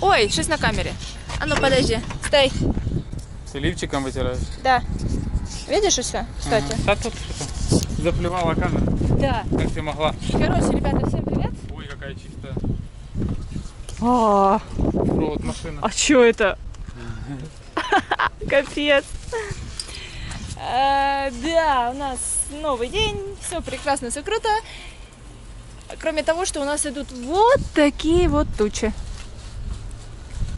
Ой, шесть на камере. А ну подожди, стой. Ты лифчиком вытираешь? Да. Видишь и все, кстати? Да тут что-то заплевала камера. Да. Как ты могла. Короче, ребята, всем привет. Ой, какая чистая. Провод машина. А что это? Капец. Да, у нас новый день, все прекрасно, все круто. Кроме того, что у нас идут вот такие вот тучи.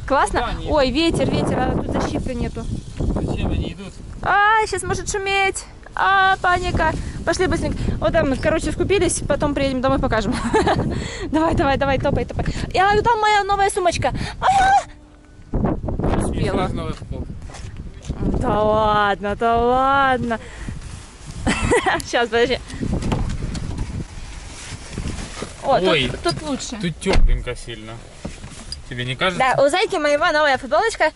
Классно? Ой, ветер, ветер, а тут защиты нету. Зачем они идут? А, сейчас может шуметь. А, паника. Пошли быстренько. Вот там, короче, скупились, потом приедем домой, покажем. Давай, давай, давай, топай, топай. А, там моя новая сумочка. Не успела. Да ладно, да ладно. Сейчас, подожди. О, ой, тут лучше. Тут тепленько сильно. Тебе не кажется? Да, у Зайки моего новая футболочка.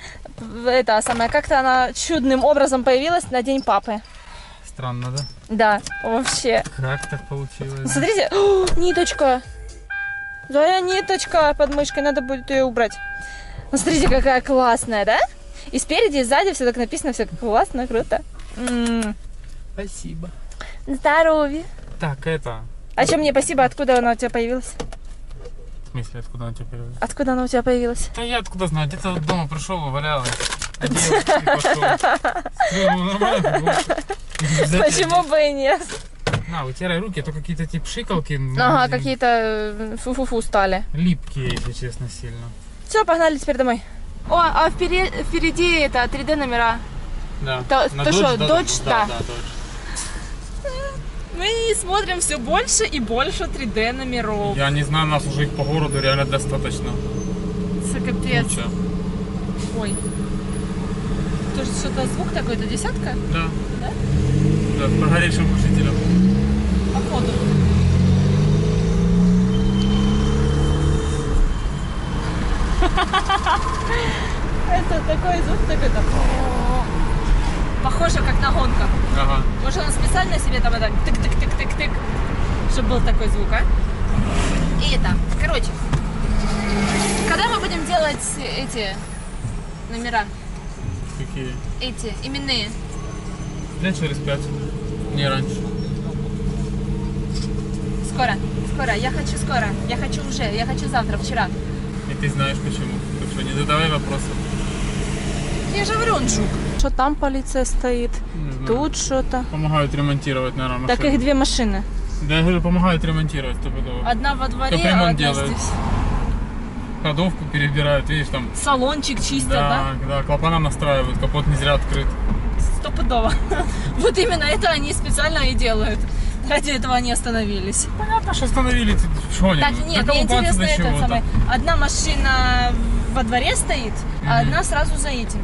Это самая, как-то она чудным образом появилась на день папы. Странно, да? Да, вообще. Как так получилось? Смотрите, о, ниточка. Да, ниточка под мышкой, надо будет ее убрать. Смотрите, какая классная, да? И спереди, и сзади все так написано, все как классно, круто. Спасибо. Здоровье. Так, это... А чем мне спасибо, откуда она у тебя появилась? В смысле, откуда она у тебя появилась? Откуда она у тебя появилась? Да я откуда знаю, где-то вот дома пришел, валялась. Оделась и пошел. Почему бы и нет? На, вытирай руки, а то какие-то типа пшикалки. Ага, какие-то фу-фу-фу стали. Липкие, если честно, сильно. Все, погнали теперь домой. О, а впереди это 3D номера. Да. То что, Dodge-то? Мы смотрим все больше и больше 3D номеров. Я не знаю, нас уже их по городу реально достаточно. Капец. Куча. Ой. Тоже что-то звук такой-то, десятка? Да. Да? Да, прогоревшим жителям. Походу. Это такой звук, такой-то. Похоже, как на гонках. Ага. Может, он специально себе там это тык-тык-тык-тык-тык, чтобы был такой звук, а? И это, короче, когда мы будем делать эти номера? Какие? Эти, именные. Дня через 5, не раньше. Скоро, скоро, я хочу уже, я хочу завтра, вчера. И ты знаешь почему, так что не задавай вопросов. Я же врёнчук. Что там полиция стоит, тут что-то. Помогают ремонтировать, наверное, машины. Так их две машины. Да, я говорю, помогают ремонтировать. Одна во дворе, а одна делают. Здесь. Ходовку перебирают, видишь, там... Салончик чистят, да? Да, да, клапана настраивают, капот не зря открыт. Стопудово. Вот именно это они специально и делают. Ради этого они остановились. Понятно, что остановились. Что так, нет, мне интересно это самое. Одна машина во дворе стоит, а одна сразу за этим.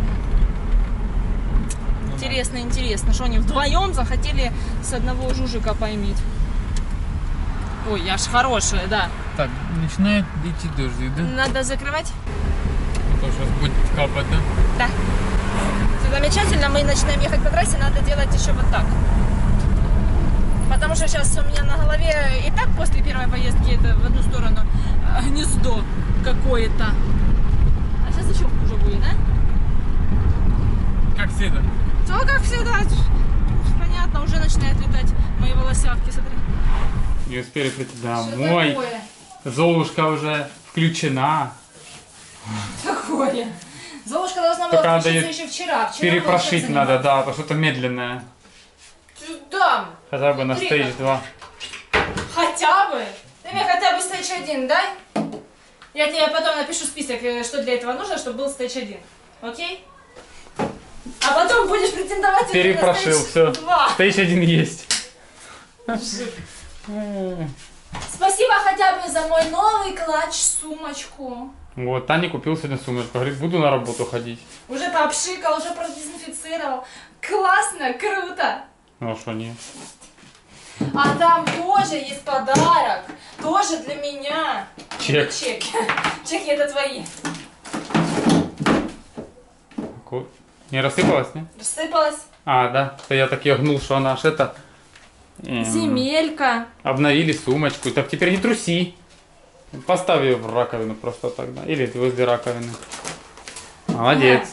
Интересно, интересно, что они вдвоем захотели с одного жужика поймить. Ой, я ж хорошая, да. Так, начинает идти дождик, да? Надо закрывать. Потому что сейчас будет капать, да? Да. Все замечательно, мы начинаем ехать по трассе, надо делать еще вот так. Потому что сейчас у меня на голове и так после первой поездки это в одну сторону гнездо какое-то. А сейчас еще хуже будет, да? Как всегда. Все как всегда. Понятно, уже начинают летать мои волосятки, смотри. Не успели прийти домой. Золушка уже включена. Такое. Золушка должна была включиться еще вчера. Перепрошить надо, да, потому что-то медленное. Сюда. Хотя бы на стейдж 2. Хотя бы? Ты мне хотя бы стейдж 1 дай. Я тебе потом напишу список, что для этого нужно, чтобы был стейдж 1. Окей? А потом будешь претендовать... Перепрошил, все. Стейдж 1 есть. Спасибо хотя бы за мой новый клатч-сумочку. Вот, Таня купил сегодня сумочку. Говорит, буду на работу ходить. Уже пообшикал, уже продезинфицировал. Классно, круто. Ну а что нет? А там тоже есть подарок. Тоже для меня. Чек. Чек. Чеки это твои. Не рассыпалась, не? Рассыпалась. А, да. То я так ее гнул, что она аж это... Земелька. Обновили сумочку. Так теперь не труси. Поставь ее в раковину просто тогда. Или возле раковины. Молодец.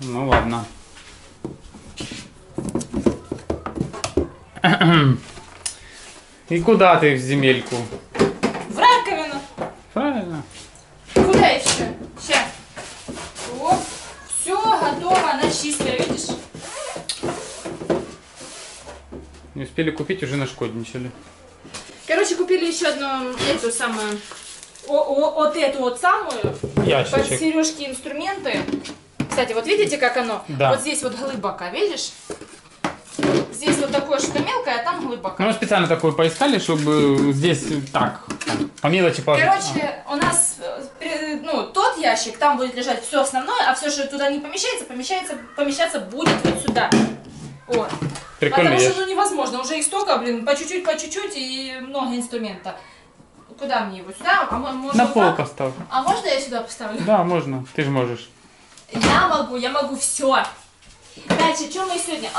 Ну ладно. И куда ты в земельку? В раковину. Правильно. Куда еще? Сейчас. О, все готово, она чистая, видишь? Не успели купить, уже нашкодничали. Короче, купили еще одну эту самую, вот эту вот самую, ящичек. Под Сережки инструменты. Кстати, вот видите, как оно? Да. Вот здесь вот глубоко, видишь? Здесь вот такое что-то мелкое, а там глубоко. Ну, специально такое поискали, чтобы здесь так, по мелочи положить. Короче, у нас, ну, тот ящик, там будет лежать все основное, а все, что туда не помещается, помещаться будет вот сюда. Вот. Прикольно. Потому что, ну, невозможно, уже их столько, блин, по чуть-чуть и много инструмента. Куда мне его? Сюда? А можно на пол поставь. А можно я сюда поставлю? Да, можно, ты же можешь. Я могу все. Дальше, что мы сегодня?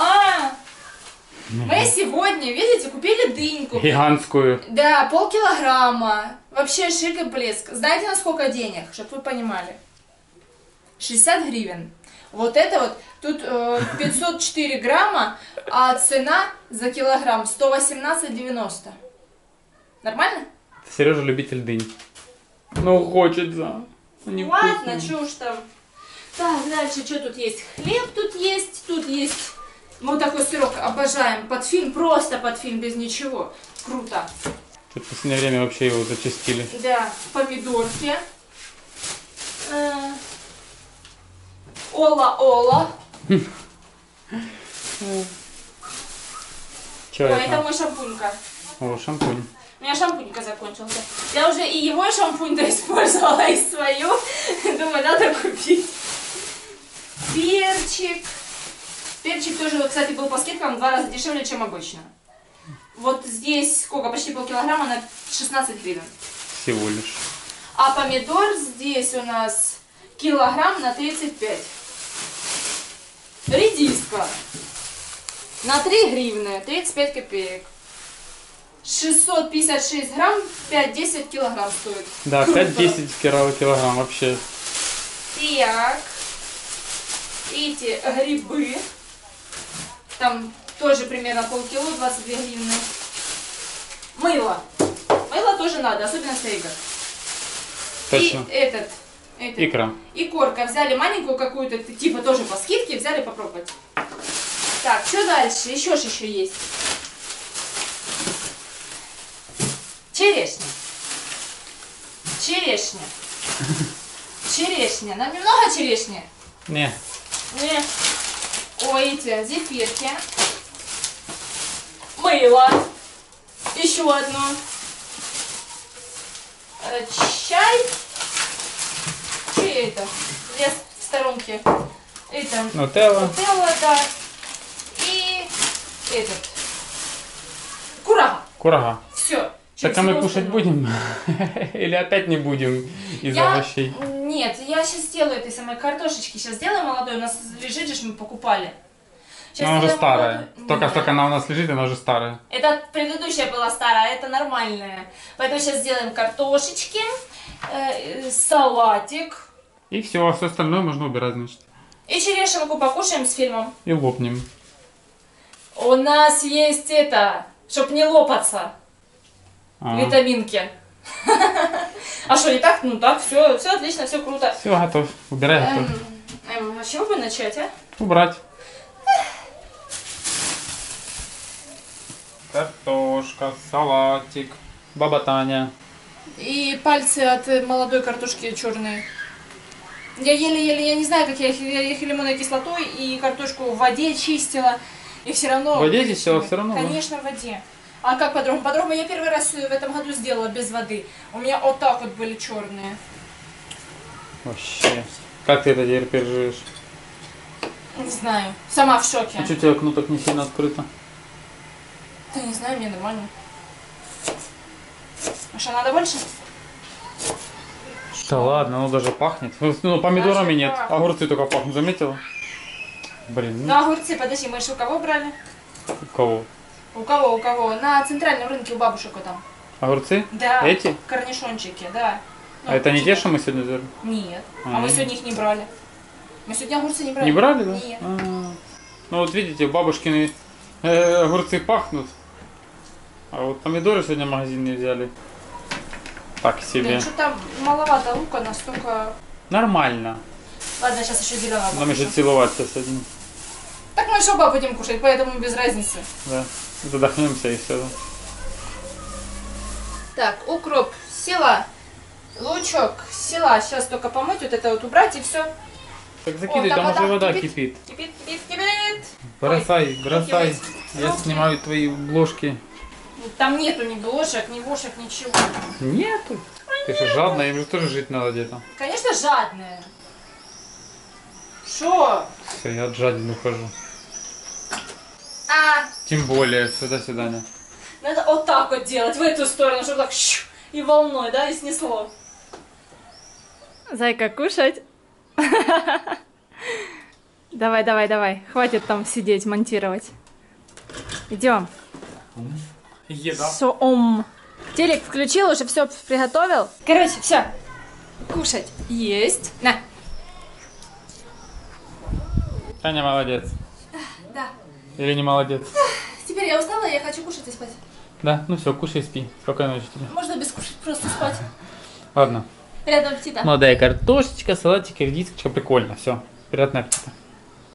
Мы сегодня, видите, купили дыньку. Гигантскую. Да, полкилограмма. Вообще шик и блеск. Знаете, на сколько денег, чтобы вы понимали? 60 гривен. Вот это вот, тут 504 грамма, а цена за килограмм 118,90. Нормально? Сережа любитель дынь. Ну, хочется. Ладно, что уж там. Так, дальше, что тут есть? Хлеб тут есть... Мы такой сырок обожаем. Под фильм, просто под фильм, без ничего. Круто. Тут в последнее время вообще его зачастили. Да, помидорки. Ола-ола. Ой, это мой шампунька. О, шампунь. У меня шампунька закончился. Я уже и его шампунь доиспользовала, и свою. Думаю, надо купить. Перчик. Перчик тоже, кстати, был по скидкам 2 раза дешевле, чем обычно. Вот здесь сколько? Почти полкилограмма на 16 гривен. Всего лишь. А помидор здесь у нас килограмм на 35. Редиска на 3 гривны, 35 копеек. 656 грамм, 5-10 килограмм стоит. Да, 5-10 килограмм вообще. Так, эти грибы. Там тоже примерно полкило, 22 гривны. Мыло. Мыло тоже надо, особенно стейков. Точно. И этот. Икра. И корка. Взяли маленькую какую-то, типа тоже по скидке, взяли попробовать. Так, что дальше? Еще есть. Черешня. Черешня. Черешня. Нам немного черешни? Нет. Нет. Ой, эти зефирки, мыло, еще одно, чай, и это, лес в сторонке, это, нутелла, да, и этот, курага, все. Так а мы кушать будем? Или опять не будем из овощей? Нет, я сейчас сделаю этой самой картошечки. Сейчас сделаю молодой, у нас лежит же, мы покупали. Сейчас она уже старая. Только она у нас лежит, она уже старая. Это предыдущая была старая, это нормальная. Поэтому сейчас сделаем картошечки, салатик. И все, а все остальное можно убирать, значит. И черешенку покушаем с фильмом. И лопнем. У нас есть это, чтоб не лопаться. Витаминки. А что, не так? Ну так, все отлично, все круто. Все готов. Убирай готов. А с чего бы начать, а? Убрать. Картошка, салатик, баба Таня. И пальцы от молодой картошки черные. Я еле-еле, я не знаю, как я их лимонной кислотой и картошку в воде чистила. И все равно... В воде чистила, все равно? Конечно, в воде. А как по-другому? По-другому я первый раз в этом году сделала без воды. У меня вот так вот были черные. Вообще. Как ты это теперь переживешь? Не знаю. Сама в шоке. А что у тебя окно так не сильно открыто? Да не знаю, мне нормально. А что, надо больше? Да ладно, оно даже пахнет. Ну, помидорами нет. Огурцы только пахнут, заметила? Блин. Ну, огурцы, подожди, мы же у кого брали? У кого? У кого? На центральном рынке у бабушек там. Огурцы? Да. Эти? Корнишончики, да. Ну, а это не те, что мы сегодня взяли? Нет. А мы сегодня их не брали. Мы сегодня огурцы не брали. Не брали, да? Нет. Ну вот видите, бабушкины огурцы пахнут. А вот помидоры сегодня в магазин не взяли. Так себе. Ну что там маловато лука, настолько... Нормально. Ладно, сейчас еще зеленого покушаем. Нам еще целоваться с одним. Так мы еще оба будем кушать, поэтому без разницы. Да, задохнемся и все. Так, укроп села, лучок села. Сейчас только помыть, вот это вот убрать и все. Так закидай, там уже вода кипит. Кипит, кипит, кипит. Бросай, бросай. Я снимаю твои ложки. Там нету ни ложек, ни вошек, ничего. Нету? Ты же жадная, им же тоже жить надо где-то. Конечно, жадная. Что? Все, я от жадины ухожу. Тем более, все, до свидания. Надо вот так вот делать, в эту сторону, чтобы так щу, и волной, да, и снесло. Зайка, кушать. Давай, давай, давай. Хватит там сидеть, монтировать. Идем. Еда. Соом. Телек включил, уже все приготовил. Короче, все. Кушать. Есть. На. Таня молодец. Да. Или не молодец? Теперь я устала, я хочу кушать и спать. Да, ну все, кушай и спи. Спокойной ночи тебе. Можно без кушать, просто спать. Ладно. Приятного аппетита. Молодая картошечка, салатик, редисочка, прикольно. Все, приятного аппетита.